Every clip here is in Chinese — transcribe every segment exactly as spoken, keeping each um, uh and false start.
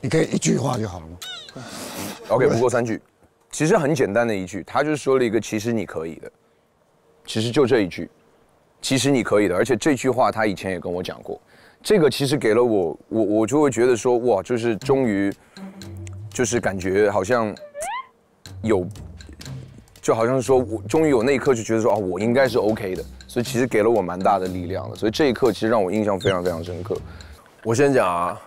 你可以一句话就好了吗 ？OK， 不过三句，其实很简单的一句，他就是说了一个其实你可以的，其实就这一句，其实你可以的。而且这句话他以前也跟我讲过，这个其实给了我，我我就会觉得说哇，就是终于，就是感觉好像有。 就好像是说，我终于有那一刻就觉得说啊，我应该是 OK 的，所以其实给了我蛮大的力量的。所以这一刻其实让我印象非常非常深刻。我先讲啊，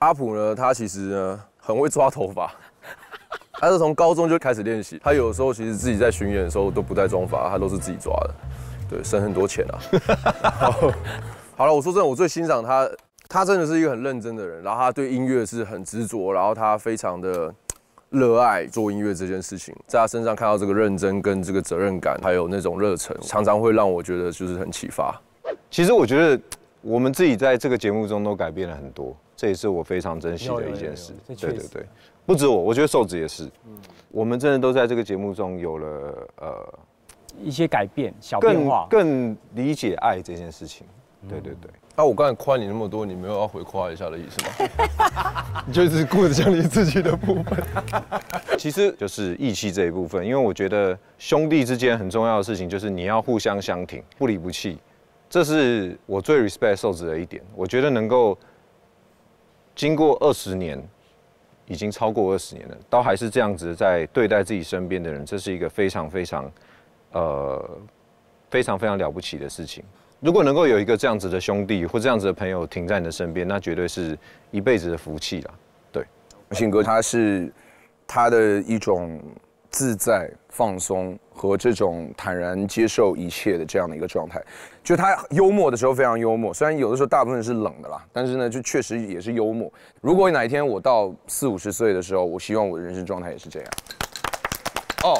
阿普呢，他其实呢很会抓头发，他是从高中就开始练习。他有时候其实自己在巡演的时候都不带妆发，他都是自己抓的，对，省很多钱啊。好了，我说真的，我最欣赏他，他真的是一个很认真的人，然后他对音乐是很执着，然后他非常的。 热爱做音乐这件事情，在他身上看到这个认真跟这个责任感，还有那种热忱，常常会让我觉得就是很启发。其实我觉得我们自己在这个节目中都改变了很多，这也是我非常珍惜的一件事。对对对，不止我，我觉得瘦子也是。嗯、我们真的都在这个节目中有了呃一些改变，小变化更，更理解爱这件事情。对对对。嗯 那、啊、我刚才夸你那么多，你没有要回夸一下的意思吗？你就只顾着讲你自己的部分。其实就是义气这一部分，因为我觉得兄弟之间很重要的事情就是你要互相相挺，不离不弃。这是我最 respect 瘦子的一点。我觉得能够经过二十年，已经超过二十年了，都还是这样子在对待自己身边的人，这是一个非常非常，呃，非常非常了不起的事情。 如果能够有一个这样子的兄弟或这样子的朋友停在你的身边，那绝对是一辈子的福气啦。对，信哥他是他的一种自在、放松和这种坦然接受一切的这样的一个状态。就他幽默的时候非常幽默，虽然有的时候大部分是冷的啦，但是呢，就确实也是幽默。如果哪一天我到四五十岁的时候，我希望我的人生状态也是这样。哦，